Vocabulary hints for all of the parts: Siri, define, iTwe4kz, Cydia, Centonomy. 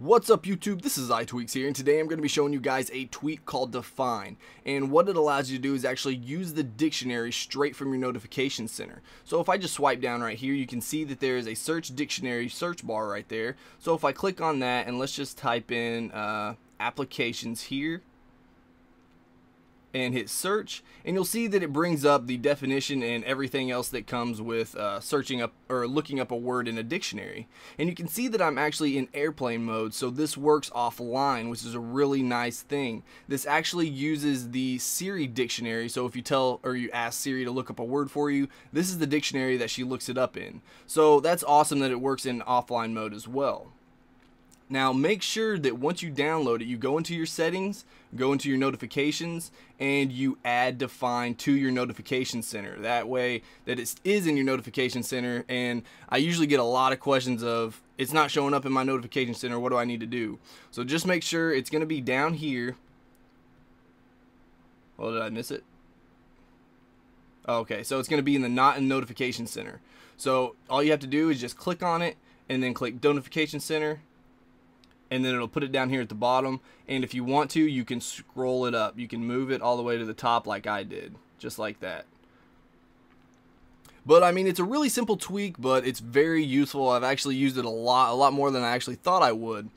What's up YouTube, this is iTwe4kz here, and today I'm going to be showing you guys a tweak called define. And what it allows you to do is actually use the dictionary straight from your notification center. So if I just swipe down right here, you can see that there is a search dictionary search bar right there. So if I click on that, and let's just type in applications here and hit search, and you'll see that it brings up the definition and everything else that comes with searching up or looking up a word in a dictionary. And you can see that I'm actually in airplane mode, so this works offline, which is a really nice thing. This actually uses the Siri dictionary, so if you ask Siri to look up a word for you, this is the dictionary that she looks it up in. So that's awesome that it works in offline mode as well. Now make sure that once you download it, you go into your settings, go into your notifications, and you add define to your notification center. That way that it is in your notification center, and I usually get a lot of questions of, it's not showing up in my notification center, what do I need to do? So just make sure it's gonna be down here. Oh, did I miss it? Okay, so it's gonna be in the not in notification center. So all you have to do is just click on it and then click notification center, and then it'll put it down here at the bottom. And if you want to, you can scroll it up. You can move it all the way to the top like I did, just like that. But I mean, it's a really simple tweak, but it's very useful. I've actually used it a lot more than I actually thought I would.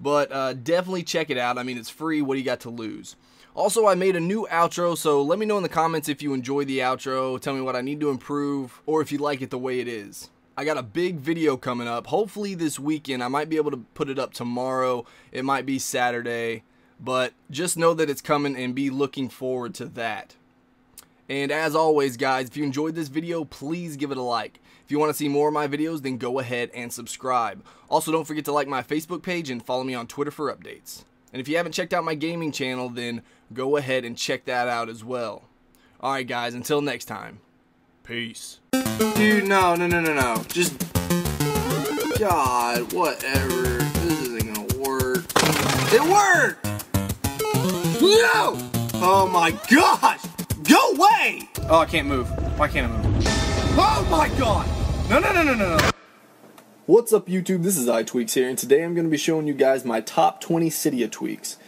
But definitely check it out. I mean, it's free. What do you got to lose? Also, I made a new outro, so let me know in the comments if you enjoy the outro. Tell me what I need to improve, or if you like it the way it is. I got a big video coming up, hopefully this weekend. I might be able to put it up tomorrow, it might be Saturday, but just know that it's coming and be looking forward to that. And as always guys, if you enjoyed this video, please give it a like. If you want to see more of my videos, then go ahead and subscribe. Also, don't forget to like my Facebook page and follow me on Twitter for updates. And if you haven't checked out my gaming channel, then go ahead and check that out as well. Alright guys, until next time, peace. Dude, no. Just... God, whatever. This isn't gonna work. It worked! No! Oh my gosh! Go away! Oh, I can't move. Why can't I move? Oh my god! No. What's up, YouTube? This is iTwe4kz here, and today I'm gonna be showing you guys my top 20 Cydia tweaks.